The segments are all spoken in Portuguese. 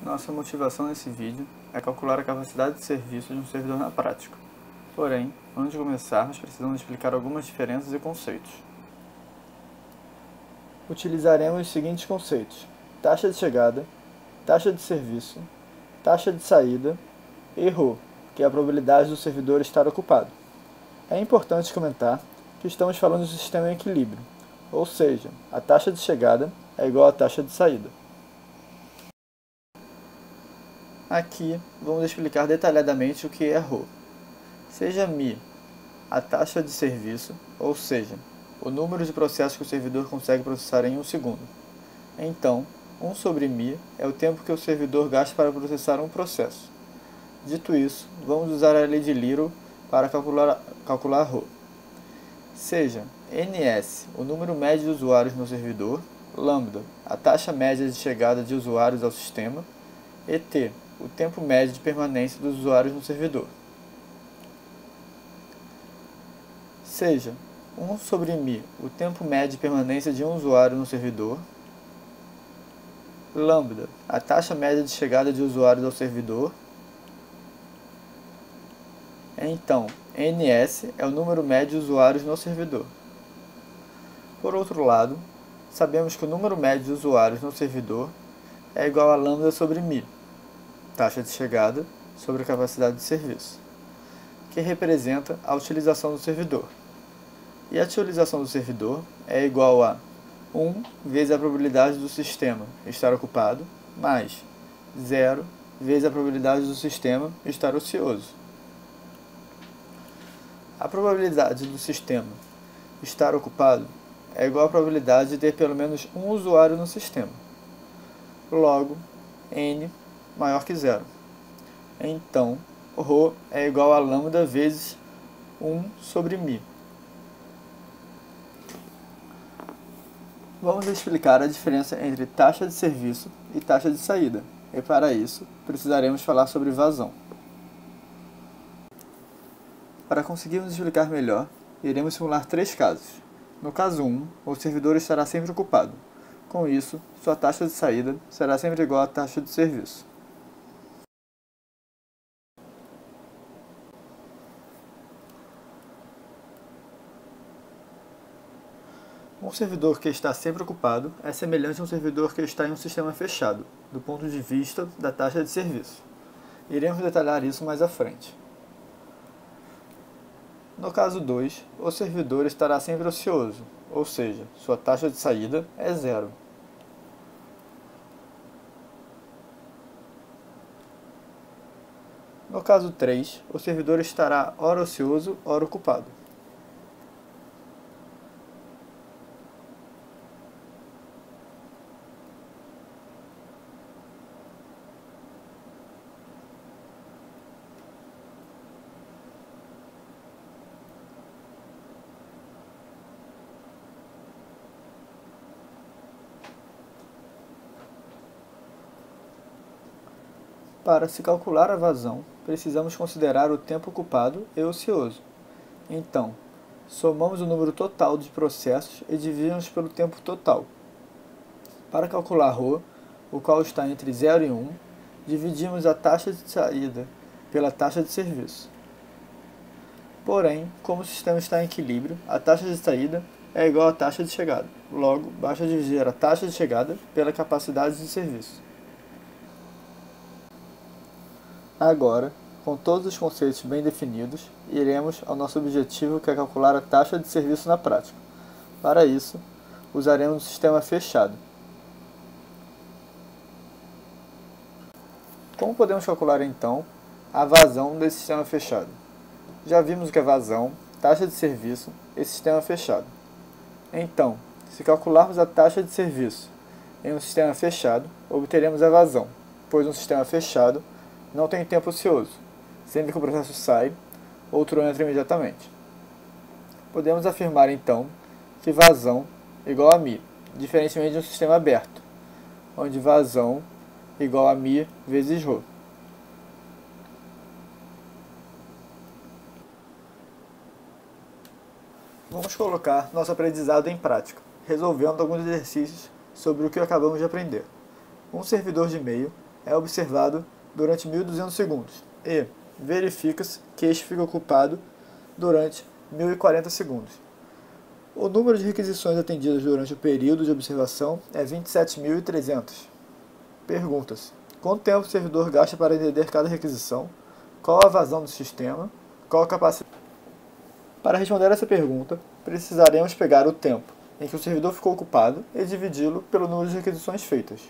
Nossa motivação nesse vídeo é calcular a capacidade de serviço de um servidor na prática. Porém, antes de começar, nós precisamos explicar algumas diferenças e conceitos. Utilizaremos os seguintes conceitos: taxa de chegada, taxa de serviço, taxa de saída e RO, que é a probabilidade do servidor estar ocupado. É importante comentar que estamos falando de um sistema em equilíbrio, ou seja, a taxa de chegada é igual à taxa de saída. Aqui vamos explicar detalhadamente o que é RO. Seja Mi a taxa de serviço, ou seja, o número de processos que o servidor consegue processar em um segundo. Então, 1 sobre Mi é o tempo que o servidor gasta para processar um processo. Dito isso, vamos usar a lei de Little para calcular RO. Seja NS o número médio de usuários no servidor, lambda a taxa média de chegada de usuários ao sistema, e T o tempo médio de permanência dos usuários no servidor. Seja 1 sobre Mi o tempo médio de permanência de um usuário no servidor, lambda a taxa média de chegada de usuários ao servidor. Então, NS é o número médio de usuários no servidor. Por outro lado, sabemos que o número médio de usuários no servidor é igual a lambda sobre Mi, taxa de chegada sobre a capacidade de serviço, que representa a utilização do servidor. E a utilização do servidor é igual a 1 vezes a probabilidade do sistema estar ocupado, mais 0 vezes a probabilidade do sistema estar ocioso. A probabilidade do sistema estar ocupado é igual à probabilidade de ter pelo menos um usuário no sistema. Logo, n maior que 0. Então, Rho é igual a lambda vezes 1 sobre Mi. Vamos explicar a diferença entre taxa de serviço e taxa de saída, e para isso precisaremos falar sobre vazão. Para conseguirmos explicar melhor, iremos simular 3 casos. No caso 1, o servidor estará sempre ocupado. Com isso, sua taxa de saída será sempre igual à taxa de serviço. Um servidor que está sempre ocupado é semelhante a um servidor que está em um sistema fechado, do ponto de vista da taxa de serviço. Iremos detalhar isso mais à frente. No caso 2, o servidor estará sempre ocioso, ou seja, sua taxa de saída é 0. No caso 3, o servidor estará ora ocioso, ora ocupado. Para se calcular a vazão, precisamos considerar o tempo ocupado e ocioso. Então, somamos o número total de processos e dividimos pelo tempo total. Para calcular Rho, o qual está entre 0 e 1, dividimos a taxa de saída pela taxa de serviço. Porém, como o sistema está em equilíbrio, a taxa de saída é igual à taxa de chegada. Logo, basta dividir a taxa de chegada pela capacidade de serviço. Agora, com todos os conceitos bem definidos, iremos ao nosso objetivo, que é calcular a taxa de serviço na prática. Para isso, usaremos um sistema fechado. Como podemos calcular, então, a vazão desse sistema fechado? Já vimos o que é vazão, taxa de serviço e sistema fechado. Então, se calcularmos a taxa de serviço em um sistema fechado, obteremos a vazão, pois um sistema fechado não tem tempo ocioso. Sempre que o processo sai, outro entra imediatamente. Podemos afirmar, então, que vazão é igual a Mi, diferentemente de um sistema aberto, onde vazão é igual a Mi vezes Rho. Vamos colocar nosso aprendizado em prática, resolvendo alguns exercícios sobre o que acabamos de aprender. Um servidor de e-mail é observado durante 1.200 segundos e verifica-se que este fica ocupado durante 1.040 segundos. O número de requisições atendidas durante o período de observação é 27.300. Pergunta-se: quanto tempo o servidor gasta para atender cada requisição? Qual a vazão do sistema? Qual a capacidade? Para responder essa pergunta, precisaremos pegar o tempo em que o servidor ficou ocupado e dividi-lo pelo número de requisições feitas.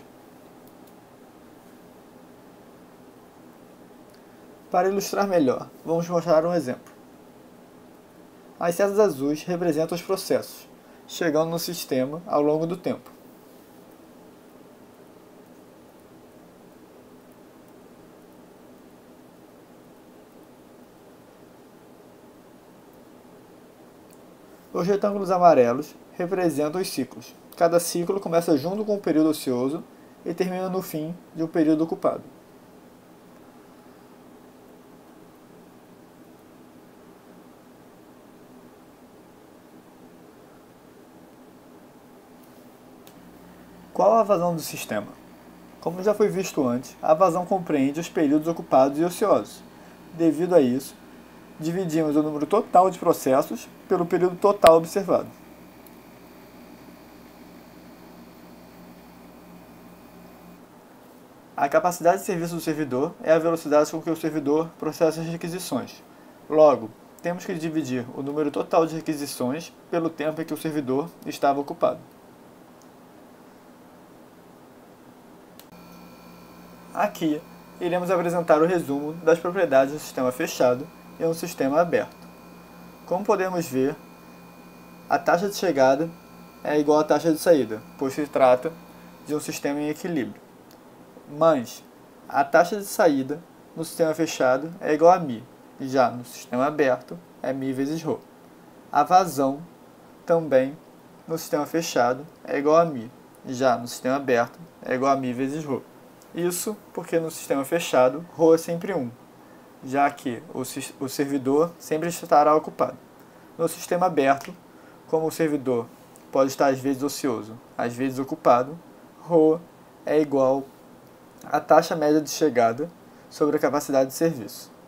Para ilustrar melhor, vamos mostrar um exemplo. As setas azuis representam os processos chegando no sistema ao longo do tempo. Os retângulos amarelos representam os ciclos. Cada ciclo começa junto com o período ocioso e termina no fim de um período ocupado. Qual a vazão do sistema? Como já foi visto antes, a vazão compreende os períodos ocupados e ociosos. Devido a isso, dividimos o número total de processos pelo período total observado. A capacidade de serviço do servidor é a velocidade com que o servidor processa as requisições. Logo, temos que dividir o número total de requisições pelo tempo em que o servidor estava ocupado. Aqui, iremos apresentar o resumo das propriedades do sistema fechado e um sistema aberto. Como podemos ver, a taxa de chegada é igual à taxa de saída, pois se trata de um sistema em equilíbrio. Mas, a taxa de saída no sistema fechado é igual a μ, já no sistema aberto é μ vezes ρ. A vazão também no sistema fechado é igual a μ, já no sistema aberto é igual a μ vezes ρ. Isso porque no sistema fechado, ρ é sempre 1, já que o servidor sempre estará ocupado. No sistema aberto, como o servidor pode estar às vezes ocioso, às vezes ocupado, ρ é igual à taxa média de chegada sobre a capacidade de serviço.